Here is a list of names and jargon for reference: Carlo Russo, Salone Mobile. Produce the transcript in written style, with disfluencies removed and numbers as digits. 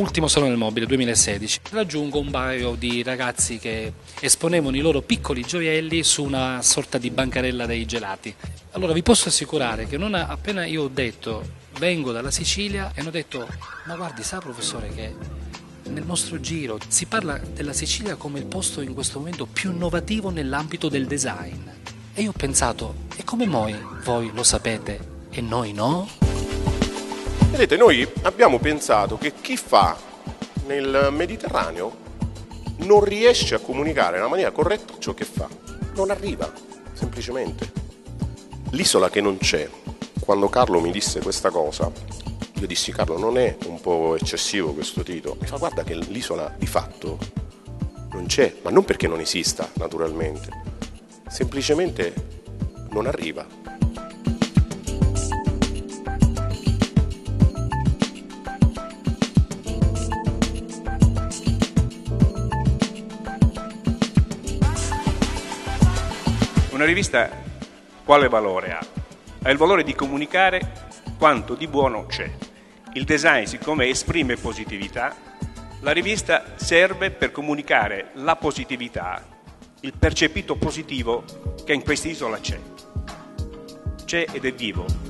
ultimo Salone Mobile 2016, raggiungo un barrio di ragazzi che esponevano i loro piccoli gioielli su una sorta di bancarella dei gelati. Allora vi posso assicurare che appena io ho detto vengo dalla Sicilia, e hanno detto ma guardi, sa professore che nel nostro giro si parla della Sicilia come il posto in questo momento più innovativo nell'ambito del design. E io ho pensato, e come mai voi lo sapete e noi no? Vedete, noi abbiamo pensato che chi fa nel Mediterraneo non riesce a comunicare nella maniera corretta ciò che fa, non arriva, semplicemente. L'isola che non c'è, quando Carlo mi disse questa cosa, io dissi: Carlo, non è un po' eccessivo questo titolo? Mi fa: guarda che l'isola di fatto non c'è, ma non perché non esista naturalmente, semplicemente non arriva. Una rivista quale valore ha? Ha il valore di comunicare quanto di buono c'è. Il design, siccome esprime positività, la rivista serve per comunicare la positività, il percepito positivo che in quest'isola c'è. C'è ed è vivo.